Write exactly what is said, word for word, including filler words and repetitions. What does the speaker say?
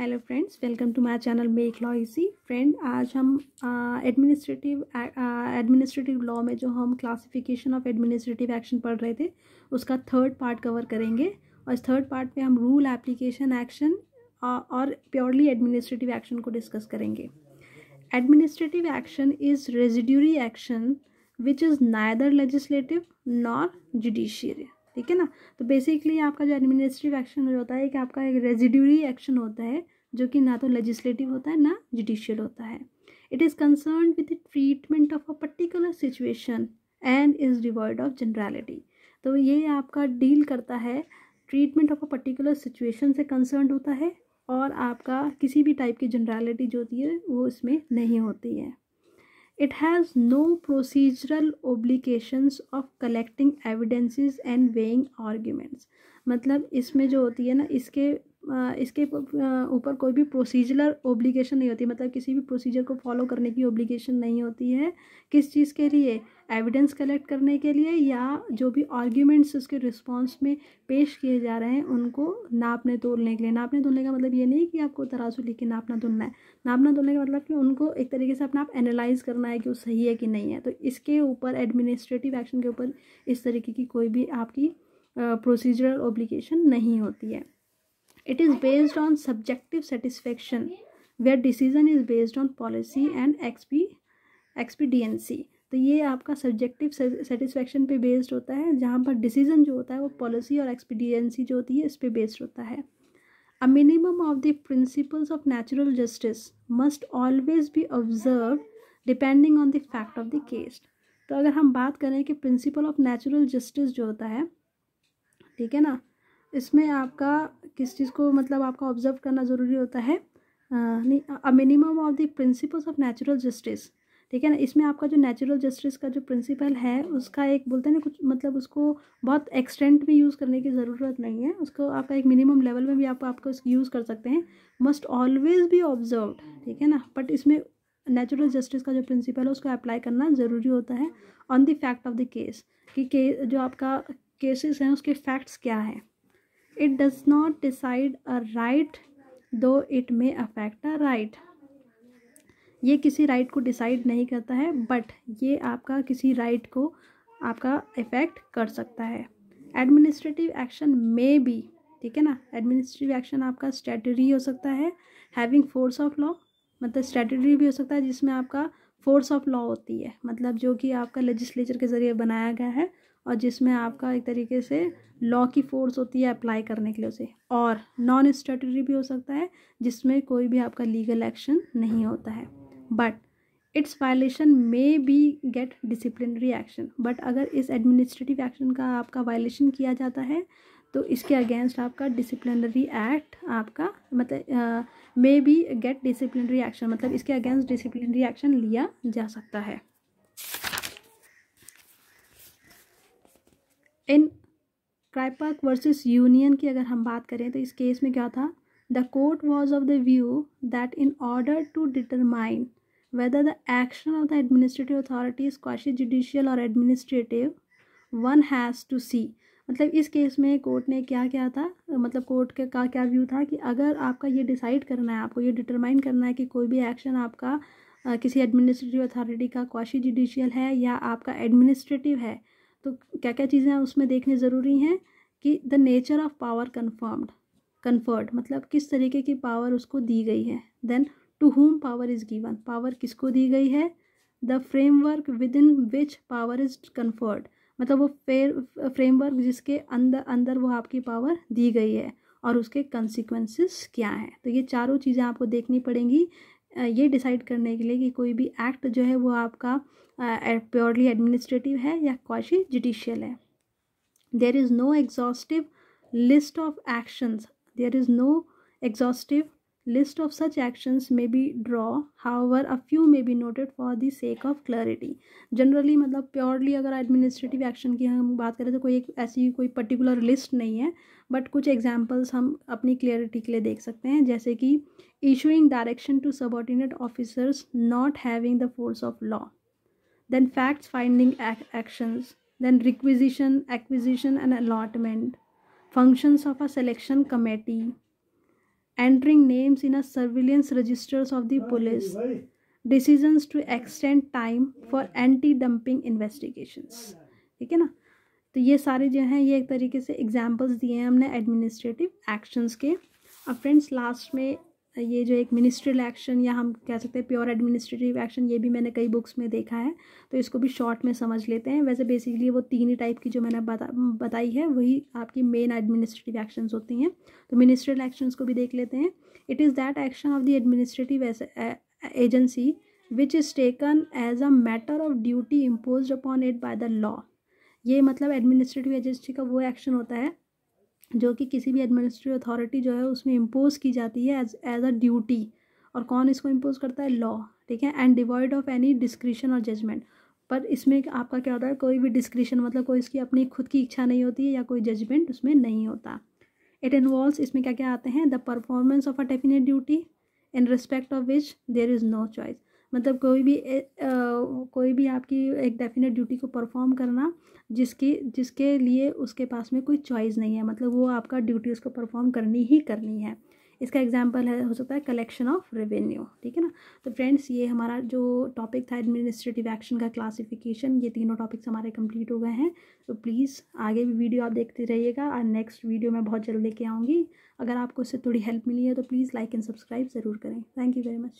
Hello friends, welcome to my channel make law easy. Friend, आज हम administrative administrative law में जो हम क्लासिफिकेशन ऑफ एडमिनिस्ट्रेटिव एक्शन पढ़ रहे थे उसका थर्ड पार्ट कवर करेंगे। और इस थर्ड पार्ट में हम रूल एप्लीकेशन एक्शन और प्योरली एडमिनिस्ट्रेटिव एक्शन को डिस्कस करेंगे। Administrative action is residuary action which is neither legislative nor judiciary. ठीक है ना। तो बेसिकली आपका जो एडमिनिस्ट्रेटिव एक्शन होता है कि आपका एक रेजिड्यूरी एक्शन होता है जो कि ना तो लेजिस्लेटिव होता है ना जुडिशियल होता है। It is concern with the treatment of a particular situation and is devoid of generality. तो ये आपका डील करता है treatment of a particular situation से कंसर्न होता है और आपका किसी भी टाइप की जनरलिटी जो होती है वो इसमें नहीं होती है। It has no procedural obligations of collecting evidences and weighing arguments। मतलब इसमें जो होती है ना इसके इसके ऊपर कोई भी प्रोसीजरल ओब्लिगेशन नहीं होती, मतलब किसी भी प्रोसीजर को फॉलो करने की ओब्लिगेशन नहीं होती है। किस चीज़ के लिए? एविडेंस कलेक्ट करने के लिए या जो भी आर्ग्यूमेंट्स उसके रिस्पांस में पेश किए जा रहे हैं उनको नापने तोलने के लिए। नापने तोलने का मतलब ये नहीं कि आपको तराजू लेके नापना तोलना है। नापना तोलने का मतलब कि उनको एक तरीके से अपना आप एनालाइज करना है कि वो सही है कि नहीं है। तो इसके ऊपर एडमिनिस्ट्रेटिव एक्शन के ऊपर इस तरीके की कोई भी आपकी प्रोसीजरल ऑब्लिगेशन नहीं होती है। It is based on subjective satisfaction, where decision is based on policy and expediency। तो ये आपका subjective satisfaction पे based होता है, जहाँ पर decision जो होता है वो policy और expediency जो होती है इस पे based होता है। A minimum of the principles of natural justice must always be observed depending on the fact of the case। तो अगर हम बात करें कि principle of natural justice जो होता है, ठीक है ना, इसमें आपका किस चीज़ को मतलब आपका ऑब्जर्व करना ज़रूरी होता है। A minimum of the principles of natural justice, ठीक है ना। इसमें आपका जो नेचुरल जस्टिस का जो प्रिंसिपल है उसका एक बोलते हैं ना कुछ मतलब उसको बहुत एक्सटेंट में यूज़ करने की ज़रूरत नहीं है, उसको आपका एक मिनिमम लेवल में भी आप आपको यूज़ कर सकते हैं। मस्ट ऑलवेज बी ऑब्जर्व्ड, ठीक है ना। बट इसमें नेचुरल जस्टिस का जो प्रिंसिपल है उसको अप्लाई करना ज़रूरी होता है on the fact of the case, कि जो आपका केसेस हैं उसके फैक्ट्स क्या हैं। It does not decide a right, though it may affect a right। ये किसी right को decide नहीं करता है but ये आपका किसी right को आपका affect कर सकता है। Administrative action may be, ठीक है ना, administrative action आपका statutory हो सकता है having force of law, मतलब statutory भी हो सकता है जिसमें आपका force of law होती है, मतलब जो कि आपका legislature के ज़रिए बनाया गया है और जिसमें आपका एक तरीके से लॉ की फोर्स होती है अप्लाई करने के लिए उसे। और नॉन स्टैट्यूटरी भी हो सकता है जिसमें कोई भी आपका लीगल एक्शन नहीं होता है। But it's violation may be get disciplinary action. But अगर इस एडमिनिस्ट्रेटिव एक्शन का आपका वायलेशन किया जाता है तो इसके अगेंस्ट आपका डिसिप्लिनरी एक्ट आपका मतलब may be get disciplinary action, मतलब इसके अगेंस्ट डिसिप्लिनरी एक्शन लिया जा सकता है। इन क्राइपार्क वर्सेस यूनियन की अगर हम बात करें तो इस केस में क्या था, the court was of the view that in order to determine whether the action of the administrative authorities quasi judicial और administrative one has to see. मतलब इस केस में कोर्ट ने क्या क्या था, मतलब कोर्ट के का क्या व्यू था कि अगर आपका ये डिसाइड करना है, आपको ये डिटरमाइन करना है कि कोई भी एक्शन आपका आ, किसी एडमिनिस्ट्रेटिव अथॉरिटी का क्वाशी जुडिशियल है या आपका एडमिनिस्ट्रेटिव है, तो क्या क्या चीज़ें उसमें देखनी ज़रूरी हैं कि the nature of power confirmed conferred, मतलब किस तरीके की पावर उसको दी गई है। Then to whom power is given, power किसको दी गई है। The framework within which power is conferred, मतलब वो फेयर फ्रेमवर्क जिसके अंदर अंदर वो आपकी पावर दी गई है और उसके कंसिक्वेंसेस क्या हैं। तो ये चारों चीज़ें आपको देखनी पड़ेंगी ये डिसाइड करने के लिए कि कोई भी एक्ट जो है वो आपका प्योरली एडमिनिस्ट्रेटिव है या क्वाशी जुडिशियल है। There is no exhaustive list of actions, there is no exhaustive list of such actions may be draw however a few may be noted for the sake of clarity. Generally मतलब purely अगर administrative action की हम बात करें तो कोई एक ऐसी कोई पर्टिकुलर लिस्ट नहीं है, बट कुछ एग्जाम्पल्स हम अपनी क्लैरिटी के लिए देख सकते हैं, जैसे कि issuing direction to subordinate officers not having the force of law. Then facts finding actions, then requisition, acquisition and allotment, functions of a selection committee, entering names in a surveillance registers of the police, decisions to extend time for anti-dumping investigations. ठीक है ना, तो ये सारे जो हैं ये एक तरीके से एग्जाम्पल्स दिए हैं हमने एडमिनिस्ट्रेटिव एक्शंस के. अब फ्रेंड्स लास्ट में ये जो एक मिनिस्ट्रियल एक्शन या हम कह सकते हैं प्योर एडमिनिस्ट्रेटिव एक्शन, ये भी मैंने कई बुक्स में देखा है, तो इसको भी शॉर्ट में समझ लेते हैं. वैसे बेसिकली वो तीन ही टाइप की जो मैंने बता बताई है वही आपकी मेन एडमिनिस्ट्रेटिव एक्शंस होती हैं. तो मिनिस्ट्रियल एक्शंस को भी देख लेते हैं. It is that action of the administrative agency which is taken as a matter of duty impose upon it by the law. ये मतलब एडमिनिस्ट्रेटिव एजेंसी का वो एक्शन होता है जो कि किसी भी एडमिनिस्ट्रेटिव अथॉरिटी जो है उसमें इम्पोज़ की जाती है एज एज अ ड्यूटी. और कौन इसको इम्पोज़ करता है? लॉ. ठीक है. And devoid of any discretion और जजमेंट. पर इसमें आपका क्या होता है, कोई भी डिस्क्रिशन मतलब कोई इसकी अपनी खुद की इच्छा नहीं होती है या कोई जजमेंट उसमें नहीं होता. इट इन्वॉल्व्स, इसमें क्या क्या आते हैं, the performance of a definite duty in respect of which there is no choice. मतलब कोई भी ए, आ, कोई भी आपकी एक डेफिनेट ड्यूटी को परफॉर्म करना जिसकी जिसके लिए उसके पास में कोई चॉइस नहीं है, मतलब वो आपका ड्यूटी उसको परफॉर्म करनी ही करनी है. इसका एग्जांपल है हो सकता है कलेक्शन ऑफ रेवेन्यू. ठीक है ना. तो फ्रेंड्स ये हमारा जो टॉपिक था एडमिनिस्ट्रेटिव एक्शन का क्लासिफिकेशन, ये तीनों टॉपिक्स हमारे कंप्लीट हो गए हैं. तो प्लीज़ आगे भी वीडियो आप देखते रहिएगा और नेक्स्ट वीडियो मैं बहुत जल्द लेके आऊँगी. अगर आपको इससे थोड़ी हेल्प मिली है तो प्लीज़ लाइक एंड सब्सक्राइब ज़रूर करें. Thank you very much.